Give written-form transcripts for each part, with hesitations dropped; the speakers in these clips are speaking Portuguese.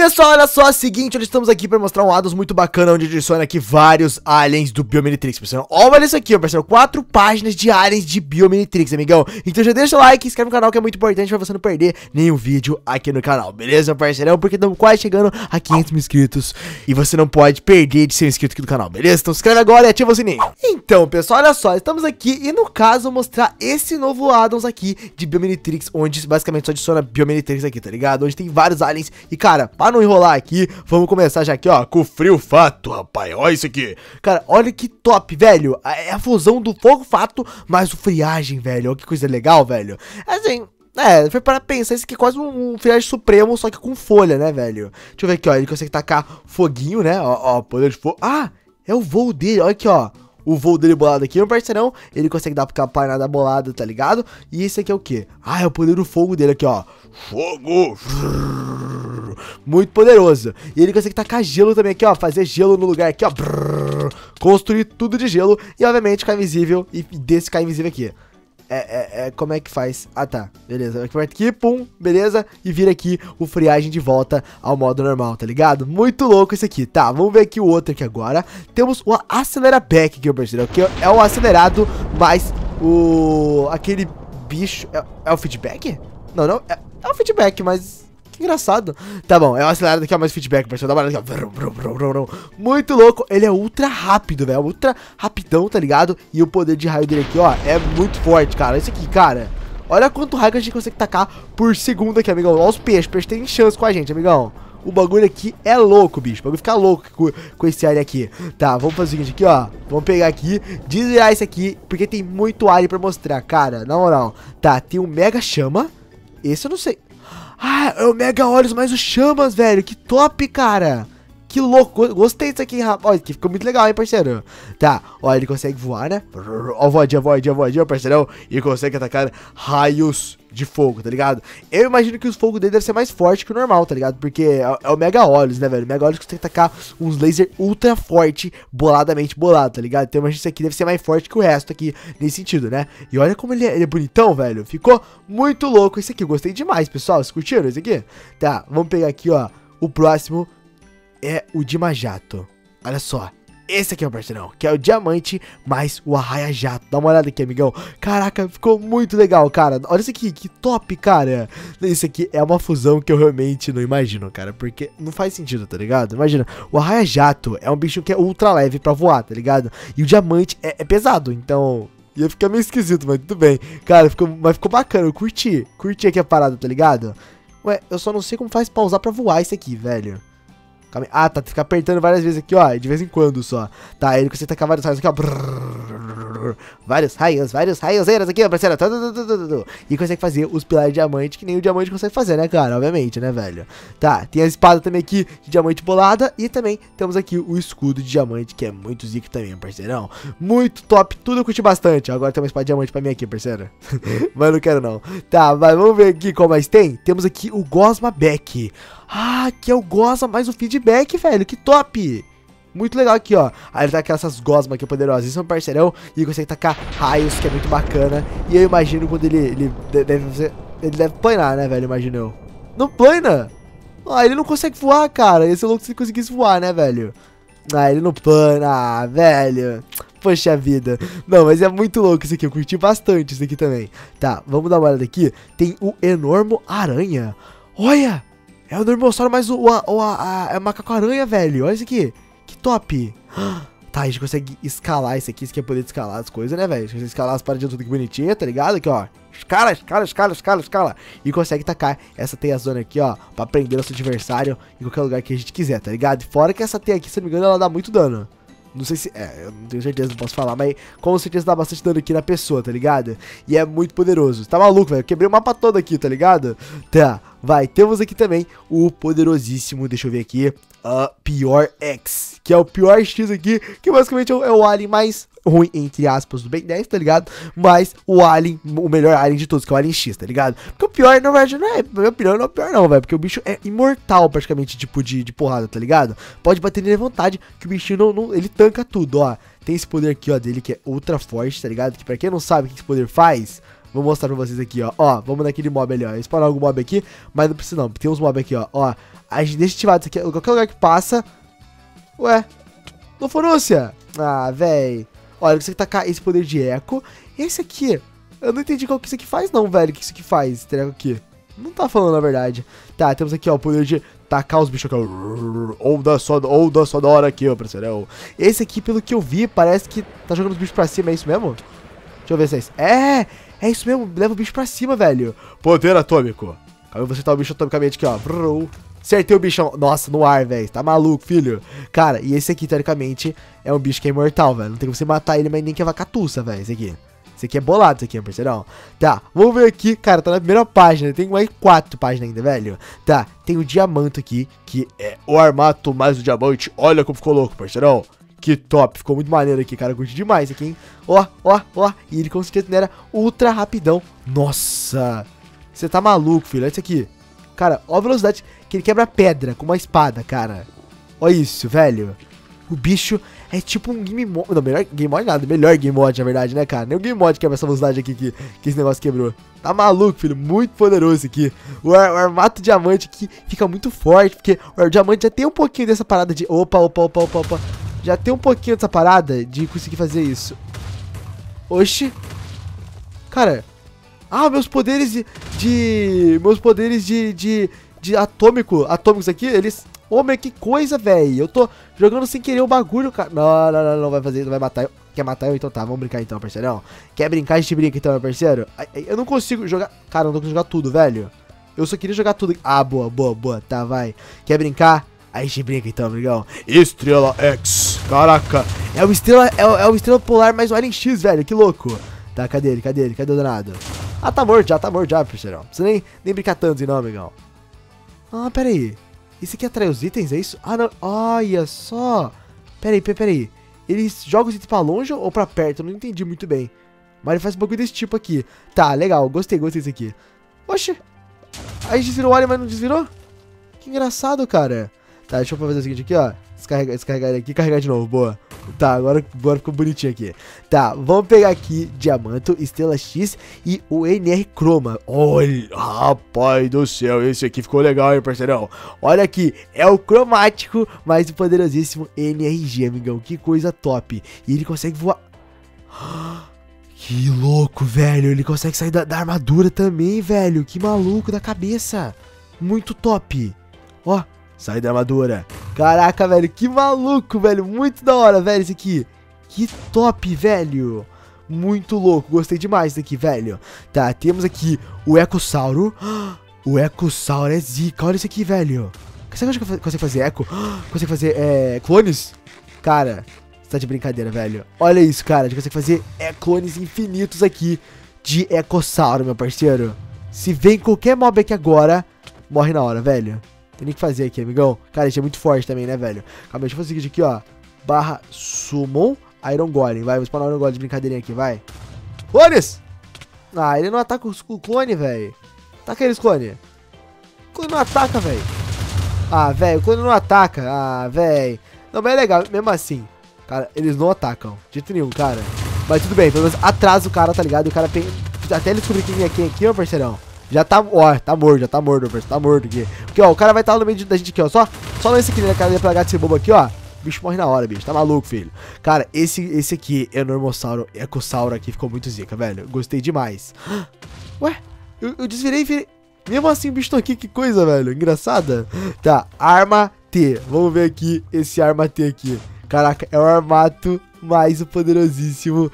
Pessoal, olha só, é o seguinte, nós estamos aqui para mostrar um ADOS muito bacana, onde adiciona aqui vários aliens do BIOMNITRIX, pessoal. Olha isso aqui, ó, pessoal, 4 páginas de aliens de BIOMNITRIX, amigão. Então já deixa o like, inscreve no canal, que é muito importante para você não perder nenhum vídeo aqui no canal, beleza, parceirão? Porque estamos quase chegando a 500 mil inscritos e você não pode perder de ser inscrito aqui do canal, beleza? Então se inscreve agora e ativa o sininho. Então, pessoal, olha só, estamos aqui e no caso mostrar esse novo addons aqui de BIOMNITRIX, onde basicamente só adiciona BIOMNITRIX aqui, tá ligado? Onde tem vários aliens e, cara, para não enrolar aqui, vamos começar já aqui, ó, com o frio fato, rapaz, olha isso aqui. Cara, olha que top, velho, é a fusão do fogo fato, mais o friagem, velho, olha que coisa legal, velho, assim... É, foi para pensar, isso aqui é quase um friagem supremo, só que com folha, né, velho? Deixa eu ver aqui, ó, ele consegue tacar foguinho, né, ó, poder de fogo. Ah, é o voo dele, olha aqui, ó, o voo dele bolado aqui, meu parceirão. Ele consegue dar pra parada bolada, tá ligado? E esse aqui é o quê? Ah, é o poder do fogo dele aqui, ó. Fogo! Muito poderoso. E ele consegue tacar gelo também aqui, ó, fazer gelo no lugar aqui, ó. Construir tudo de gelo e, obviamente, ficar invisível e desse ficar invisível aqui. Como é que faz? Ah, tá, beleza. Aperta aqui, pum, beleza. E vira aqui o friagem de volta ao modo normal, tá ligado? Muito louco isso aqui. Tá, vamos ver aqui o outro aqui agora. Temos o Acelera Back aqui, parceiro, que é o acelerado, mas o... aquele bicho... É o feedback? Não, não, é o feedback, mas... engraçado. Tá bom, é uma acelerada aqui, ó, mais feedback, pessoal. Dá uma olhada aqui, ó. Muito louco. Ele é ultra rápido, velho. Ultra rapidão, tá ligado? E o poder de raio dele aqui, ó, é muito forte, cara. Isso aqui, cara. Olha quanto raio que a gente consegue tacar por segundo aqui, amigão. Olha os peixes. Peixe tem chance com a gente, amigão. O bagulho aqui é louco, bicho. O bagulho fica louco com esse alien aqui. Tá, vamos fazer o seguinte aqui, ó. Vamos pegar aqui, desviar isso aqui, porque tem muito alien pra mostrar, cara. Na moral. Tá, tem um mega chama. Esse eu não sei. Ah, é o Mega Olhos, mais os chamas, velho. Que top, cara. Que louco. Gostei disso aqui, rapaz. Ó, isso aqui ficou muito legal, hein, parceiro. Tá, ó, ele consegue voar, né? Ó, voadinha, parceirão. E consegue atacar raios de fogo, tá ligado? Eu imagino que o fogo dele deve ser mais forte que o normal, tá ligado? Porque é o Mega Olhos, né, velho? O Mega Olhos consegue atacar uns laser ultra forte, boladamente bolado, tá ligado? Então eu imagino que isso aqui deve ser mais forte que o resto aqui, nesse sentido, né? E olha como ele é bonitão, velho. Ficou muito louco esse aqui. Eu gostei demais, pessoal. Vocês curtiram esse aqui? Tá, vamos pegar aqui, ó. O próximo é o Dimajato. Olha só. Esse aqui é o parceirão, que é o diamante mais o arraia jato. Dá uma olhada aqui, amigão. Caraca, ficou muito legal, cara. Olha isso aqui, que top, cara. Isso aqui é uma fusão que eu realmente não imagino, cara, porque não faz sentido, tá ligado? Imagina, o arraia jato é um bicho que é ultra leve pra voar, tá ligado? E o diamante é pesado, então... ia ficar meio esquisito, mas tudo bem. Cara, ficou bacana, eu curti aqui a parada, tá ligado? Ué, eu só não sei como faz pra usar pra voar isso aqui, velho. Ah, tá, fica apertando várias vezes aqui, ó, de vez em quando só. Tá, ele consegue tacar vários raios aqui, ó. Vários raios aqui, ó, parceiro. E consegue fazer os pilares de diamante, que nem o diamante consegue fazer, né, cara? Obviamente, né, velho? Tá, tem a espada também aqui de diamante bolada. E também temos aqui o escudo de diamante, que é muito zico também, parceirão. Muito top, tudo eu curti bastante. Agora tem uma espada de diamante pra mim aqui, parceiro. Mas não quero, não. Tá, mas vamos ver aqui qual mais tem. Temos aqui o Gosma Beck. Ah, que é o Gosma mais o feedback, velho. Que top! Muito legal aqui, ó. Aí ele taca essas gosmas aqui poderosas. Isso é um parceirão. E consegue tacar raios, que é muito bacana. E eu imagino quando ele deve planar, né, velho? Imagino eu. Não plana? Ah, ele não consegue voar, cara. Ia ser louco se ele conseguisse voar, né, velho? Ah, ele não plana, velho. Poxa vida. Não, mas é muito louco isso aqui. Eu curti bastante isso aqui também. Tá, vamos dar uma olhada aqui. Tem o enorme aranha. Olha! É o Normossauro, mas o macaco-aranha, velho. Olha isso aqui. Que top. Tá, a gente consegue escalar isso aqui. Isso aqui é poder de escalar as coisas, né, velho? A gente consegue escalar as paradinhas tudo que bonitinha, tá ligado? Aqui, ó. Escala. E consegue tacar essa teia zona aqui, ó, pra prender nosso adversário em qualquer lugar que a gente quiser, tá ligado? Fora que essa teia aqui, se não me engano, ela dá muito dano. Não sei se... é, eu não tenho certeza, não posso falar, mas com certeza dá bastante dano aqui na pessoa, tá ligado? E é muito poderoso. Tá maluco, velho? Quebrei o mapa todo aqui, tá ligado? Tá, vai. Temos aqui também o poderosíssimo, deixa eu ver aqui, Pior X, que é o Pior X aqui, que basicamente é o alien mais ruim, entre aspas, do Ben 10, tá ligado? Mas o alien, o melhor alien de todos, que é o Alien X, tá ligado? Porque o pior, na verdade, não é, meu pior não é o pior não, velho, porque o bicho é imortal, praticamente, tipo, de porrada, tá ligado? Pode bater nele à vontade, que o bichinho não ele tanca tudo, ó. Tem esse poder aqui, ó, dele, que é ultra forte, tá ligado? Que pra quem não sabe o que esse poder faz... Vou mostrar pra vocês aqui, ó. Ó, vamos naquele mob ali, ó. Eu spawnar algum mob aqui, mas não precisa não. Tem uns mob aqui, ó. Ó, a gente deixa ativado isso aqui. Qualquer lugar que passa... Ué, não forúcia? Ah, véi. Olha, eu consigo tacar esse poder de eco. Esse aqui... Eu não entendi qual que isso aqui faz não, velho. O que isso aqui faz? Treco aqui. Não tá falando a verdade. Tá, temos aqui, ó, o poder de tacar os bichos aqui, ó. Onda sonora aqui, ó, parceirão. Esse aqui, pelo que eu vi, parece que tá jogando os bichos pra cima, é isso mesmo? Deixa eu ver se é isso. É! É isso mesmo, leva o bicho pra cima, velho. Poder atômico. Acabei de acertar o bicho atomicamente aqui, ó. Acertei o bichão. Nossa, no ar, velho. Tá maluco, filho. Cara, e esse aqui, teoricamente, é um bicho que é imortal, velho. Não tem como você matar ele, mas nem que é vacatuça, velho, esse aqui. Isso aqui é bolado, isso aqui, parceirão. Tá, vamos ver aqui. Cara, tá na primeira página. Tem mais 4 páginas ainda, velho. Tá, tem o diamante aqui, que é o armato mais o diamante. Olha como ficou louco, parceirão. Que top. Ficou muito maneiro aqui, cara. Eu curti demais aqui, hein. Ó, ó, ó. E ele, com certeza, era ultra rapidão. Nossa. Você tá maluco, filho. Olha isso aqui. Cara, ó a velocidade que ele quebra pedra com uma espada, cara. Olha isso, velho. O bicho... É tipo um game mod, não, melhor game mod nada, melhor game mod na verdade, né, cara? Nem o game mod quebra essa velocidade aqui que esse negócio quebrou. Tá maluco, filho, muito poderoso aqui. O armato diamante aqui fica muito forte, porque o diamante já tem um pouquinho dessa parada de... Opa. Já tem um pouquinho dessa parada de conseguir fazer isso. Oxi. Cara. Ah, meus poderes meus poderes de atômicos aqui, eles... Ô, meu, que coisa, velho. Eu tô jogando sem querer o bagulho, cara. Não vai fazer, não vai matar eu. Quer matar eu? Então tá, vamos brincar então, parceirão. Quer brincar? A gente brinca então, meu parceiro. Eu não consigo jogar... Cara, eu não tô conseguindo jogar tudo, velho. Eu só queria jogar tudo. Ah, boa. Tá, vai. Quer brincar? A gente brinca então, amigão. Estrela X. Caraca. É uma estrela polar mais um Alien X, velho. Que louco. Tá, cadê ele? Cadê o danado? Ah, tá morto já, parceirão. Não precisa nem brincar tanto, não, amigão. Ah, pera aí. Isso aqui atrai os itens, é isso? Ah, não. Olha só. Peraí. Eles jogam os itens pra longe ou pra perto? Eu não entendi muito bem. Mas ele faz um bagulho desse tipo aqui. Tá, legal. Gostei desse aqui. Oxi. Aí desvirou o alien, mas não desvirou? Que engraçado, cara. Tá, deixa eu fazer o seguinte aqui, ó. Descarregar ele aqui e carregar de novo. Boa. Tá, agora ficou bonitinho aqui. Tá, vamos pegar aqui diamante, estrela X e o NR Chroma. Olha, rapaz do céu, esse aqui ficou legal, hein, parceirão. Olha aqui, é o cromático, mas o poderosíssimo NRG, amigão. Que coisa top. E ele consegue voar. Que louco, velho. Ele consegue sair da armadura também, velho. Que maluco da cabeça. Muito top. Ó, sai da armadura. Caraca, velho, que maluco, velho. Muito da hora, velho, esse aqui. Que top, velho. Muito louco, gostei demais desse aqui, velho. Tá, temos aqui o Ecossauro. O Ecossauro é zica, olha isso aqui, velho. Será que eu consigo fazer eco? Consegue fazer, clones? Cara, você tá de brincadeira, velho. Olha isso, cara, a gente consegue fazer clones infinitos aqui de Ecossauro, meu parceiro. Se vem qualquer mob aqui agora, morre na hora, velho. Tem nem o que fazer aqui, amigão. Cara, isso é muito forte também, né, velho? Calma, deixa eu fazer o seguinte aqui, ó. Barra Summon Iron Golem. Vai, vou spawnar o Iron Golem de brincadeirinha aqui, vai. Clones! Ah, ele não ataca o clone, velho. Ataca eles, clone. O clone não ataca, velho. Ah, velho, o clone não ataca. Ah, velho. Não, mas é legal, mesmo assim. Cara, eles não atacam. De jeito nenhum, cara. Mas tudo bem, pelo menos atrasa o cara, tá ligado? O cara tem... Até ele descobrir quem é quem aqui, ó, parceirão. Já tá, ó, tá morto aqui. Porque, ó, o cara vai estar no meio da gente aqui, ó. Só nesse aqui, né, cara, pra gato esse bobo aqui, ó. O bicho morre na hora, bicho, tá maluco, filho. Cara, esse aqui, Enormossauro, Ecossauro aqui, ficou muito zica, velho. Gostei demais. Ué, eu desvirei e virei. Mesmo assim o bicho tá aqui, que coisa, velho, engraçada. Tá, arma T. Vamos ver aqui, esse arma T aqui. Caraca, é o armato mais o poderosíssimo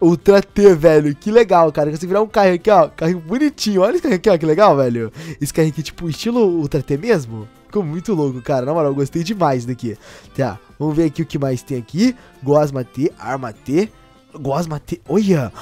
Ultra T, velho. Que legal, cara. Eu consigo virar um carro aqui, ó. Carrinho bonitinho. Olha esse carrinho aqui, ó. Que legal, velho. Esse carrinho aqui, tipo, estilo Ultra T mesmo. Ficou muito louco, cara. Na moral, eu gostei demais daqui. Tá, vamos ver aqui o que mais tem aqui. Gosma T, arma T. Gosma T. Olha!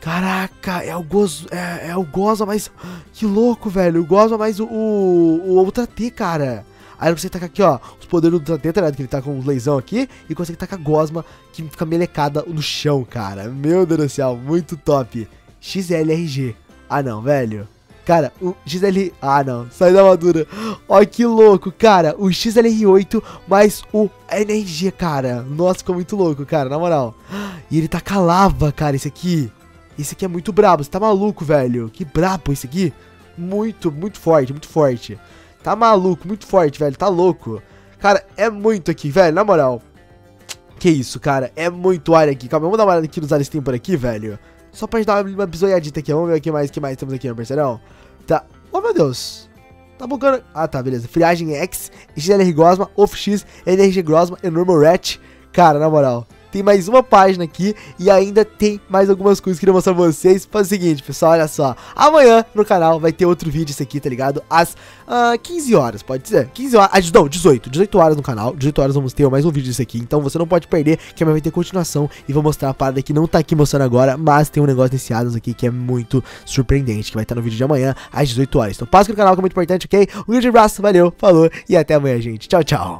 Caraca, é o Gosma mais... Que louco, velho. O Gosma mais o Ultra T, cara. Aí ele consegue tacar aqui, ó, os poderes do Ultra T, né, que ele tá com um leizão aqui, e consegue tacar gosma, que fica melecada no chão, cara. Meu Deus do céu, muito top. XLRG. Ah, não, velho. Cara, o XL... Ah, não, sai da armadura. Ó, que louco, cara. O XLR8 mais o NRG, cara. Nossa, ficou muito louco, cara, na moral. E ele taca lava, cara, esse aqui. Esse aqui é muito brabo, você tá maluco, velho. Que brabo esse aqui. Muito, muito forte, muito forte. Tá maluco, muito forte, velho, tá louco. Cara, é muito aqui, velho, na moral. Que isso, cara, é muito área aqui. Calma, vamos dar uma olhada aqui nos áreas que tem por aqui, velho. Só pra gente dar uma bisoiadita aqui. Vamos ver o que mais temos aqui, meu parceirão. Tá, oh meu Deus. Tá bugando. Ah, tá, beleza. Friagem X, XLR Gosma, Off X, NRG Gosma e Normal Rat. Cara, na moral, tem mais uma página aqui e ainda tem mais algumas coisas que eu queria mostrar pra vocês. Faz o seguinte, pessoal, olha só. Amanhã no canal vai ter outro vídeo, esse aqui, tá ligado? Às 15 horas, pode ser? 15 horas, não, 18. 18 horas no canal. 18 horas vamos ter mais um vídeo desse aqui. Então você não pode perder, que amanhã vai ter continuação. E vou mostrar a parada que não tá aqui mostrando agora, mas tem um negócio desse Adams aqui que é muito surpreendente, que vai estar no vídeo de amanhã, às 18 horas. Então passa aqui no canal que é muito importante, ok? Um grande abraço, valeu, falou e até amanhã, gente. Tchau, tchau.